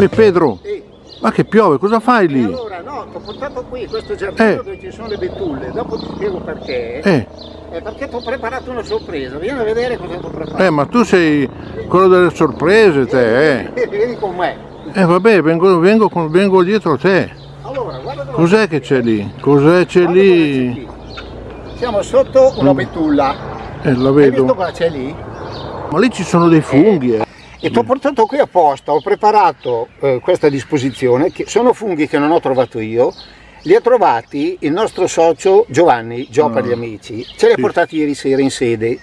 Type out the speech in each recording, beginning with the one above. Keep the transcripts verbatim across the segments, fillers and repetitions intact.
Ehi Pedro, sì. Ma che piove, cosa fai lì? E allora no, ti ho portato qui, questo giardino eh. dove ci sono le betulle, dopo ti spiego perché. Eh. Eh, perché ti ho preparato una sorpresa, vieni a vedere cosa ti ho preparato. Eh, ma tu sei quello delle sorprese, te, eh. Vieni con me. Eh, vabbè, vengo, vengo, vengo dietro te. Allora, guarda dove... Cos'è che c'è lì? Cos'è c'è lì? Siamo sotto una betulla. Eh, la vedo. Hai visto cosa c'è lì? Ma lì ci sono dei funghi, eh. E ti ho portato qui apposta, ho preparato eh, questa disposizione, che sono funghi che non ho trovato io, li ha trovati il nostro socio Giovanni, Gio per gli amici, ce li ha sì. portati ieri sera in sede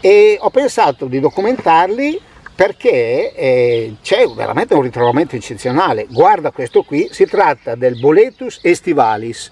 e ho pensato di documentarli perché eh, c'è veramente un ritrovamento eccezionale. Guarda questo qui, si tratta del Boletus estivalis,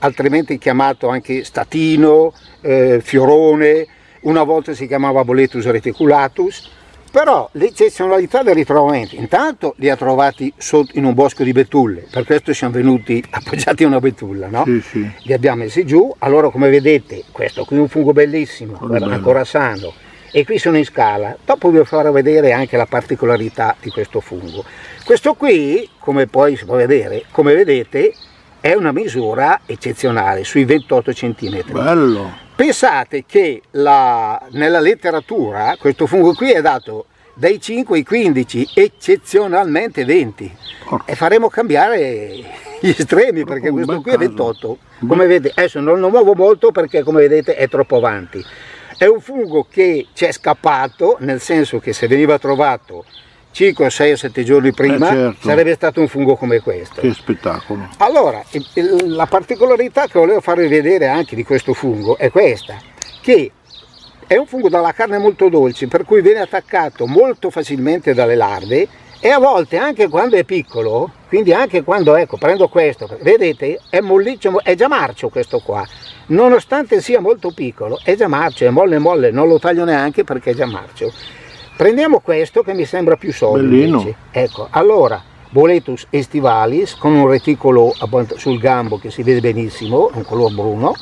altrimenti chiamato anche statino, eh, fiorone, una volta si chiamava Boletus reticulatus. Però l'eccezionalità del ritrovamento, intanto li ha trovati sotto, in un bosco di betulle, per questo siamo venuti appoggiati a una betulla, no? Sì, sì. Li abbiamo messi giù, allora come vedete, questo qui è un fungo bellissimo, oh, ancora sano, e qui sono in scala. Dopo vi farò vedere anche la particolarità di questo fungo. Questo qui, come poi si può vedere, come vedete, è una misura eccezionale, sui ventotto centimetri. Bello! Pensate che la, nella letteratura questo fungo qui è dato dai cinque ai quindici, eccezionalmente venti. Porca. E faremo cambiare gli estremi perché questo qui caso. È ventotto. Come vedete, adesso non lo muovo molto perché come vedete è troppo avanti. È un fungo che ci è scappato, nel senso che se veniva trovato cinque, sei o sette giorni prima eh certo. sarebbe stato un fungo come questo. Che spettacolo! Allora, la particolarità che volevo farvi vedere anche di questo fungo è questa, che è un fungo dalla carne molto dolce, per cui viene attaccato molto facilmente dalle larve e a volte anche quando è piccolo, quindi anche quando, ecco, prendo questo, vedete, è molliccio, è già marcio questo qua, nonostante sia molto piccolo, è già marcio, è molle molle, non lo taglio neanche perché è già marcio. Prendiamo questo che mi sembra più solido. Ecco, allora, Boletus estivalis con un reticolo sul gambo che si vede benissimo, un color bruno,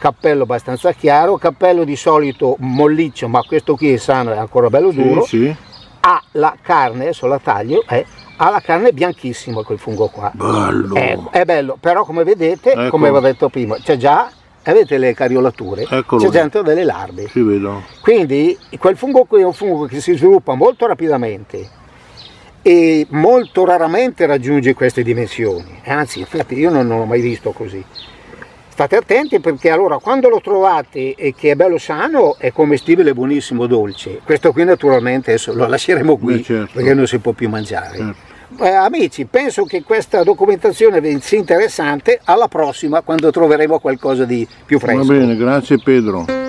cappello abbastanza chiaro, cappello di solito molliccio, ma questo qui è sano, è ancora bello duro. Sì, sì. Ha la carne, adesso la taglio, eh, ha la carne bianchissima quel fungo qua. Bello! Ecco, è bello, però come vedete, ecco. come avevo detto prima, c'è già... Avete le cariolature? C'è dentro delle larve. Si vedono. Quindi quel fungo qui è un fungo che si sviluppa molto rapidamente e molto raramente raggiunge queste dimensioni. Anzi, infatti io non, non l'ho mai visto così. State attenti perché allora quando lo trovate e che è bello sano è commestibile, buonissimo, dolce. Questo qui naturalmente adesso lo lasceremo qui. Beh, certo. Perché non si può più mangiare. Certo. Eh, amici, penso che questa documentazione sia interessante, alla prossima quando troveremo qualcosa di più fresco. Va bene, grazie Pedro.